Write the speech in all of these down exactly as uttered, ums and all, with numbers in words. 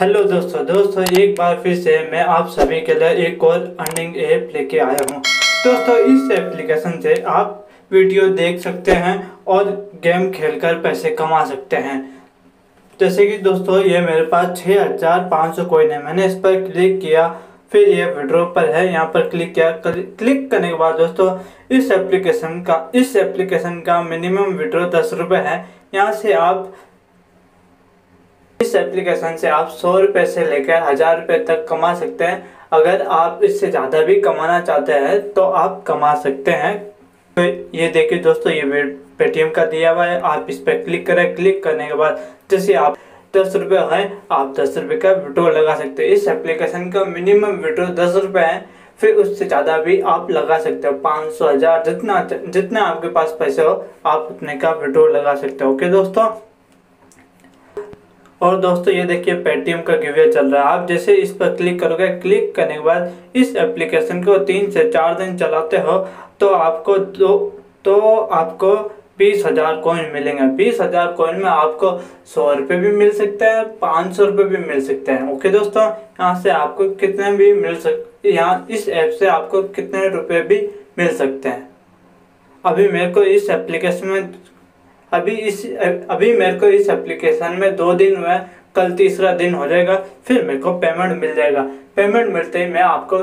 Hello दोस्तों दोस्तों एक बार फिर से मैं आप सभी के लिए एक और अर्निंग ऐप लेके आया हूँ। दोस्तों इस एप्लीकेशन से आप वीडियो देख सकते हैं और गेम खेलकर पैसे कमा सकते हैं। जैसे कि दोस्तों ये मेरे पास छः हज़ार पाँच सौ कोइन है, मैंने इस पर क्लिक किया, फिर ये विड्रॉ पर है, यहाँ पर क्लिक किया। क्लिक करने के बाद दोस्तों इस एप्लीकेशन का इस एप्लीकेशन का मिनिमम विड्रॉ दस रुपये है। यहाँ से आप इस एप्लीकेशन से आप सौ रुपये से लेकर हज़ार रुपये तक कमा सकते हैं। अगर आप इससे ज़्यादा भी कमाना चाहते हैं तो आप कमा सकते हैं। तो ये देखिए दोस्तों ये पेटीएम का दिया हुआ है, आप इस पर क्लिक करें। क्लिक करने के बाद जैसे आप दस रुपये हैं आप दस रुपये का विड्रॉ लगा सकते हैं। इस एप्लीकेशन का मिनिमम विड्रॉ दस रुपये है, फिर उससे ज़्यादा भी आप लगा सकते हो। पाँच सौ हज़ार जितना जितना आपके पास पैसे हो आप उतने का विड्रॉ लगा सकते हो। ओके दोस्तों, और दोस्तों ये देखिए पेटीएम का गिवअवे चल रहा है। आप जैसे इस पर क्लिक करोगे, क्लिक करने के बाद इस एप्लीकेशन को तीन से चार दिन चलाते हो तो आपको दो तो आपको बीस हज़ार कोइन मिलेंगे। बीस हज़ार कोइन में आपको सौ रुपये भी मिल सकते हैं, पाँच सौ रुपये भी मिल सकते हैं। ओके दोस्तों, यहाँ से आपको कितने भी मिल सक यहाँ इस ऐप से आपको कितने रुपये भी मिल सकते हैं। अभी मेरे को इस एप्लीकेशन में अभी इस अभी मेरे को इस एप्लीकेशन में दो दिन हुआ, कल तीसरा दिन हो जाएगा, फिर मेरे को पेमेंट मिल जाएगा। पेमेंट मिलते ही मैं आपको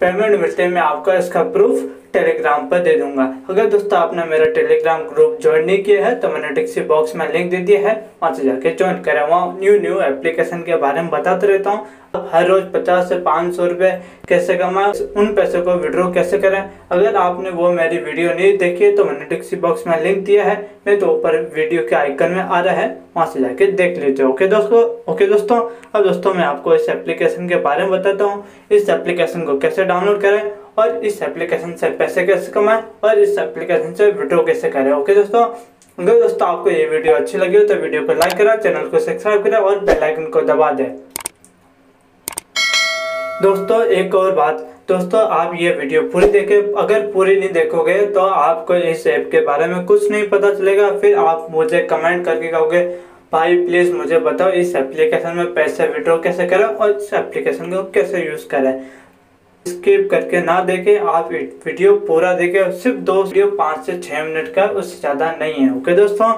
पेमेंट मिलते ही मैं आपका इसका प्रूफ टेलीग्राम पर दे दूंगा। अगर दोस्तों आपने मेरा टेलीग्राम ग्रुप ज्वाइन नहीं किया है तो मैंने डिस्क्रिप्शन बॉक्स में लिंक दे दिया है, वहाँ से जाके ज्वाइन करें। वहाँ न्यू न्यू एप्लीकेशन के बारे में बताते रहता हूँ। हर रोज़ पचास से पाँच सौ रुपये कैसे कमाएं, उन पैसे को विड्रॉ कैसे करें। अगर आपने वो मेरी वीडियो नहीं देखी है तो मैंने डिस्क्रिप्शन बॉक्स में लिंक दिया है, नहीं तो ऊपर वीडियो के आइकन में आ रहा है, वहाँ से जाके देख लीजिए। ओके दोस्तों ओके दोस्तों अब दोस्तों मैं आपको इस एप्लीकेशन के बारे में बताता हूँ, इस एप्लीकेशन को कैसे डाउनलोड करें और इस एप्लीकेशन से पैसे कैसे कमाएं और इस एप्लीकेशन से विड्रॉ कैसे करें। ओके दोस्तों, अगर दोस्तों आपको ये वीडियो अच्छी लगी हो तो वीडियो को लाइक करें, चैनल को सब्सक्राइब करें और बेल आइकन को दबा दें। दोस्तों एक और बात, दोस्तों आप ये वीडियो पूरी देखें, अगर पूरी नहीं देखोगे तो आपको इस ऐप के बारे में कुछ नहीं पता चलेगा। फिर आप मुझे कमेंट करके कहोगे भाई प्लीज़ मुझे बताओ इस एप्लीकेशन में पैसे विड्रॉ कैसे करें और इस एप्लीकेशन को कैसे यूज़ करें। स्किप करके ना देखें, आप वीडियो पूरा देखें। सिर्फ दो वीडियो पाँच से छः मिनट का, उससे ज़्यादा नहीं है। ओके दोस्तों,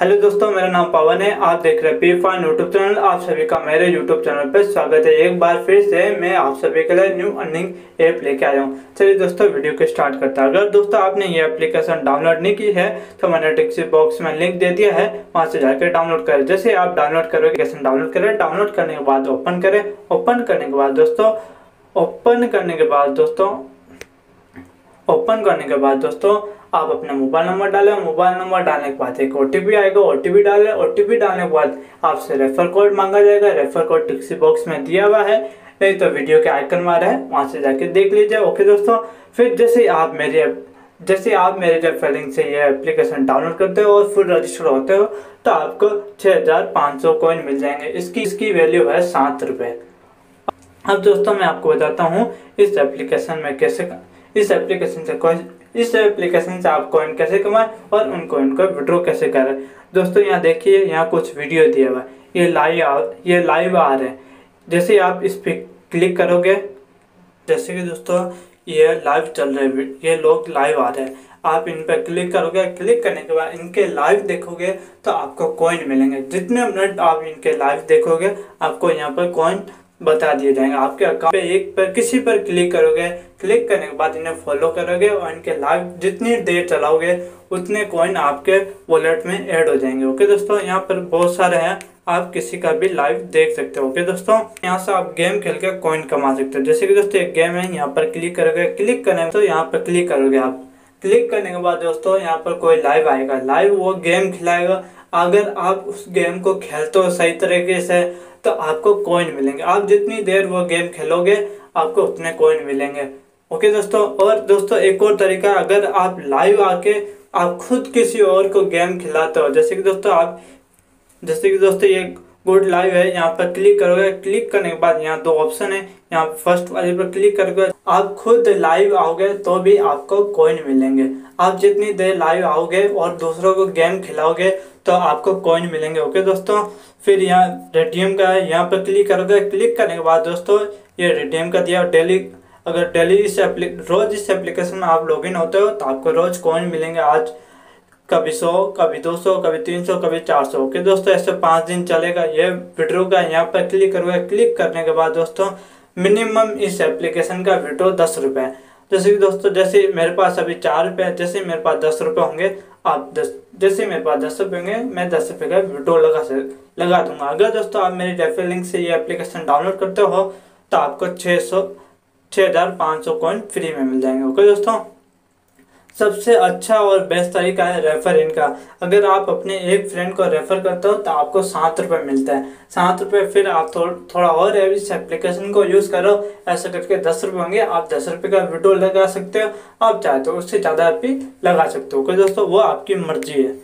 हेलो दोस्तों मेरा नाम पवन है, आप देख रहे हैं पीफाई यूट्यूब चैनल। आप सभी का मेरे यूट्यूब चैनल पर स्वागत है। एक बार फिर से मैं आप सभी के लिए न्यू अर्निंग ऐप लेके आया हूँ। चलिए दोस्तों वीडियो को स्टार्ट करता है। अगर दोस्तों आपने ये एप्लीकेशन डाउनलोड नहीं की है तो मैंने डिस्क्रिप्शन बॉक्स में लिंक दे दिया है, वहाँ से जाकर डाउनलोड करें। जैसे आप डाउनलोड करो एप्लीकेशन डाउनलोड करें, डाउनलोड करने के बाद ओपन करें। ओपन करने के बाद दोस्तों ओपन करने के बाद दोस्तों ओपन करने के बाद दोस्तों आप अपना मोबाइल नंबर डालें। मोबाइल नंबर डालने के बाद एक ओ टी पी आएगा, ओ टी पी डालें। ओ टी पी डालने के बाद आपसे रेफर कोड मांगा जाएगा, रेफर कोड टिक्सी बॉक्स में दिया हुआ है, नहीं तो वीडियो के आइकन में आ रहा है, वहाँ से जाके देख लीजिए। ओके दोस्तों, फिर जैसे आप मेरे जैसे आप मेरे रेफर लिंक से ये एप्लीकेशन डाउनलोड करते हो और फुल रजिस्टर होते हो तो आपको छः हज़ार पाँच सौ कोइन मिल जाएंगे। इसकी इसकी वैल्यू है सात रुपये। अब दोस्तों मैं आपको बताता हूँ इस एप्लीकेशन में कैसे इस एप्लीकेशन से कोई इस एप्लीकेशन से आप कॉइन कैसे कमाएं और उनको इनको विड्रॉ कैसे करें। दोस्तों यहाँ देखिए, यहाँ कुछ वीडियो दिया हुआ है, ये लाइव ये लाइव आ रहे हैं। जैसे आप इस पर क्लिक करोगे, जैसे कि दोस्तों ये लाइव चल रहे हैं, ये लोग लाइव आ रहे हैं, आप इन पर क्लिक करोगे। क्लिक करने के बाद इनके लाइव देखोगे तो आपको कॉइन मिलेंगे। जितने मिनट आप इनके लाइव देखोगे आपको यहाँ पर कॉइन बता दिए जाएंगे। आपके अकाउंट पे एक पर किसी पर क्लिक करोगे, क्लिक करने के बाद इन्हें फॉलो करोगे और इनके लाइव जितनी देर चलाओगे उतने कॉइन आपके वॉलेट में ऐड हो जाएंगे। ओके दोस्तों, यहाँ पर बहुत सारे हैं, आप किसी का भी लाइव देख सकते हो। ओके दोस्तों, यहाँ से आप गेम खेल के कॉइन कमा सकते हो। जैसे कि दोस्तों एक गेम है, यहाँ पर क्लिक करोगे, क्लिक करने तो यहाँ पर क्लिक करोगे आप। क्लिक करने के बाद दोस्तों यहाँ पर कोई लाइव आएगा, लाइव वो गेम खिलाएगा। अगर आप उस गेम को खेलते हो सही तरीके से तो आपको कॉइन मिलेंगे। आप जितनी देर वो गेम खेलोगे आपको उतने कॉइन मिलेंगे। ओके दोस्तों, और दोस्तों एक और तरीका, अगर आप लाइव आके आप खुद किसी और को गेम खिलाते हो, जैसे कि दोस्तों आप जैसे कि दोस्तों ये गुड लाइव है, यहाँ पर क्लिक करोगे। क्लिक करने के बाद यहाँ दो ऑप्शन है, यहाँ फर्स्ट वाले पर क्लिक करोगे। आप खुद लाइव आओगे तो भी आपको कॉइन मिलेंगे। आप जितनी देर लाइव आओगे और दूसरों को गेम खिलाओगे तो आपको कॉइन मिलेंगे। ओके दोस्तों, फिर यहाँ रिडीम का है, यहाँ पर क्लिक करोगे। क्लिक करने के बाद दोस्तों ये रिडीम का दिया। डेली अगर डेली इस रोज़ इस एप्लीकेशन में आप लॉगिन होते हो तो आपको रोज़ कॉइन मिलेंगे। आज कभी सौ, कभी दो सौ, कभी तीन सौ, कभी चार सौ। ओके दोस्तों, ऐसे पाँच दिन चलेगा ये विड्रो का। यहाँ पर क्लिक करोगे। क्लिक करने के बाद दोस्तों मिनिमम इस एप्लीकेशन का विड्रो दस रुपये। जैसे कि दोस्तों जैसे मेरे पास अभी चार रुपये, जैसे मेरे पास दस रुपये होंगे, आप दस जैसे मेरे पास दस रुपये होंगे मैं दस रुपये का विड्रो लगा सक लगा दूंगा। अगर दोस्तों आप मेरे रेफरल लिंक से ये एप्लीकेशन डाउनलोड करते हो तो आपको छः सौ छः हज़ार पाँच सौ कॉइन फ्री में मिल जाएंगे। ओके दोस्तों, सबसे अच्छा और बेस्ट तरीका है रेफ़र इन का। अगर आप अपने एक फ्रेंड को रेफ़र करते हो तो आपको सात रुपये मिलता है, सात रुपये। फिर आप थो, थोड़ा और इस एप्लीकेशन को यूज़ करो, ऐसा करके दस रुपये होंगे, आप दस रुपये का विड्रो लगा सकते हो। आप चाहे तो उससे ज़्यादा आप भी लगा सकते हो। ओके दोस्तों, वो आपकी मर्जी है।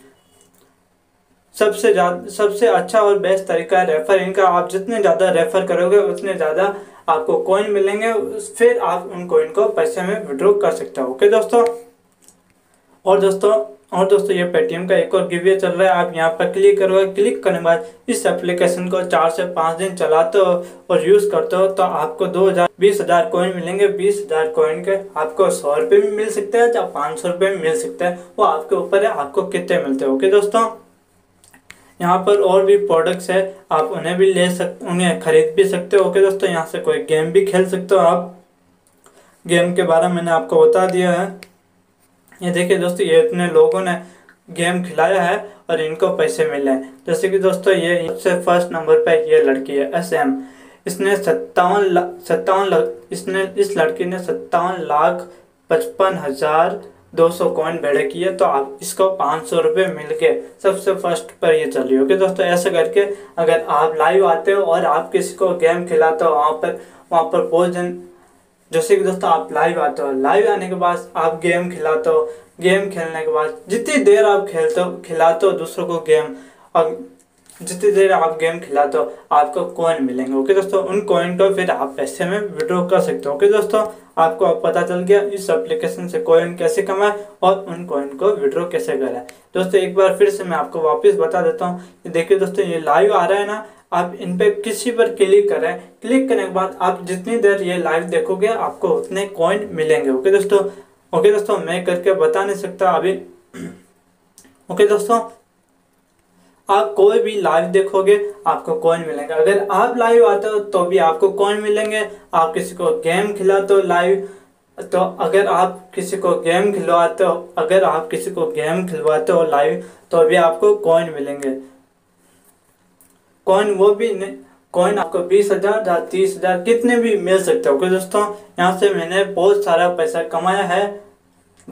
सबसे ज़्यादा सबसे अच्छा और बेस्ट तरीका है रेफ़र इन का। आप जितने ज़्यादा रेफ़र करोगे उतने ज़्यादा आपको कॉइन मिलेंगे, फिर आप उन कॉइन को पैसे में विड्रो कर सकते हो। ओके दोस्तों, और दोस्तों और दोस्तों ये पेटीएम का एक और गिवअवे चल रहा है। आप यहाँ पर क्लिक करोगे। क्लिक करने के बाद इस एप्लीकेशन को चार से पाँच दिन चलाते हो और यूज़ करते हो तो आपको दो हज़ार बीस हज़ार कॉइन मिलेंगे। बीस हज़ार कॉइन के आपको सौ रुपये भी मिल सकते हैं या पाँच सौ रुपये भी मिल सकते हैं, वो आपके ऊपर है आपको कितने मिलते हैं। ओके दोस्तों, यहाँ पर और भी प्रोडक्ट्स है, आप उन्हें भी ले सक उन्हें खरीद भी सकते हो। ओके दोस्तों, यहाँ से कोई गेम भी खेल सकते हो। आप गेम के बारे में मैंने आपको बता दिया है। ये देखिए दोस्तों, ये इतने लोगों ने गेम खिलाया है और इनको पैसे मिले हैं। जैसे कि दोस्तों ये सबसे फर्स्ट नंबर पे ये लड़की है एस एम, इसने सत्तावन सत्तावन इसने इस लड़की ने सत्तावन लाख पचपन हज़ार दो सौ कॉइन भेड़े किए, तो आप इसको पाँच सौ रुपये मिल के सबसे फर्स्ट पर ये चल रही होगी दोस्तों। ऐसे करके अगर आप लाइव आते हो और आप किसी को गेम खिलाते हो, वहाँ पर वहाँ पर बहुत जन जैसे कि दोस्तों आप लाइव आते हो, लाइव आने के बाद आप गेम खिलाते हो, गेम खेलने के बाद जितनी देर आप खेलते हो खिलाते हो दूसरों को गेम, और जितनी देर आप गेम खिलाते हो आपको कॉइन मिलेंगे। ओके दोस्तों, उन कॉइन को फिर आप पैसे में विड्रॉ कर सकते हो। ओके दोस्तों, आपको अब पता चल गया इस एप्लीकेशन से कॉइन कैसे कमाएं और उन कॉइन को विड्रॉ कैसे करें। दोस्तों एक बार फिर से मैं आपको वापस बता देता हूँ। देखिए दोस्तों, ये लाइव आ रहा है ना, आप इन पे किसी पर क्लिक करें। क्लिक करने के बाद आप जितनी देर ये लाइव देखोगे आपको उतने कॉइन मिलेंगे। ओके दोस्तों, ओके दोस्तों मैं करके बता नहीं सकता अभी। ओके दोस्तों, आप कोई भी लाइव देखोगे आपको कॉइन मिलेंगे। अगर आप लाइव आते हो तो भी आपको कॉइन मिलेंगे। आप किसी को गेम खिलाते हो लाइव, तो अगर आप किसी को गेम खिलवाते हो अगर आप किसी को गेम खिलवाते हो लाइव तो भी आपको कॉइन मिलेंगे। कॉइन वो भी कॉइन आपको बीस हज़ार या तीस हज़ार कितने भी मिल सकते हो। ओके दोस्तों, यहाँ से मैंने बहुत सारा पैसा कमाया है।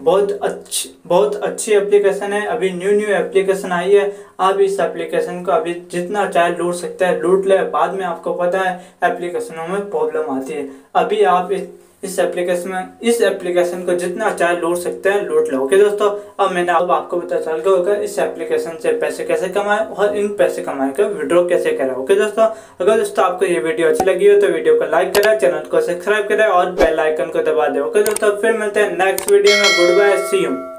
बहुत अच्छी बहुत अच्छी एप्लीकेशन है। अभी न्यू न्यू एप्लीकेशन आई है। आप इस एप्लीकेशन को अभी जितना चाहे लूट सकते हैं, लूट ले। बाद में आपको पता है एप्लीकेशनों में प्रॉब्लम आती है। अभी आप इस इस एप्लीकेशन में इस एप्लीकेशन को जितना चाहे लूट सकते हैं, लूट लो। ओके दोस्तों, अब मैंने अब आपको पता चल गया होगा इस एप्लीकेशन से पैसे कैसे कमाएं और इन पैसे कमाए का विड्रॉ कैसे करें। ओके दोस्तों, अगर दोस्तों आपको ये वीडियो अच्छी लगी हो तो वीडियो को लाइक करें, चैनल को सब्सक्राइब करें और बेल आइकन को दबा दें। ओके दोस्तों, फिर मिलते हैं नेक्स्ट वीडियो में। Good bye, see you.